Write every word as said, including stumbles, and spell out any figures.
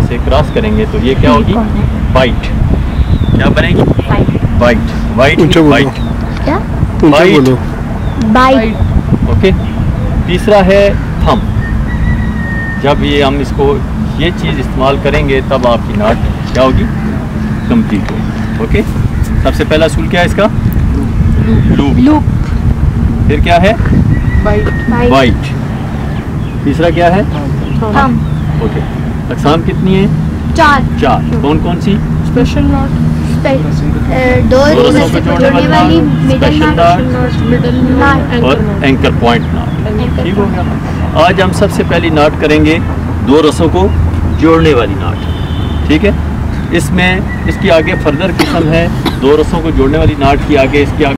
नीचे से क्रॉस करेंगे तो ये क्या होगी? बाइट। क्या बनेगी? बाइट। बाइट बाइट क्या? Bite bite. ओके, तीसरा है थम। जब ये हम इसको ये चीज़ इस्तेमाल करेंगे तब आपकी नाट क्या होगी? कंप्लीट होगी। ओके, सबसे पहला असूल क्या है इसका? लूप। लूप। फिर क्या है? बाइट। बाइट। तीसरा क्या है? थम। ओके, अक़साम कितनी है? चार। चार। कौन कौन सी? स्पेशल नॉट, दो जोड़ने वाली, मिडिल नॉट और एंकर पॉइंट नॉट। ठीक हो गया। आज हम सबसे पहली नॉट करेंगे दो रसों को जोड़ने वाली नॉट। ठीक है, इसमें इसकी आगे फर्दर किस्म है, दो रसों को जोड़ने वाली नाट की आगे इसकी आगे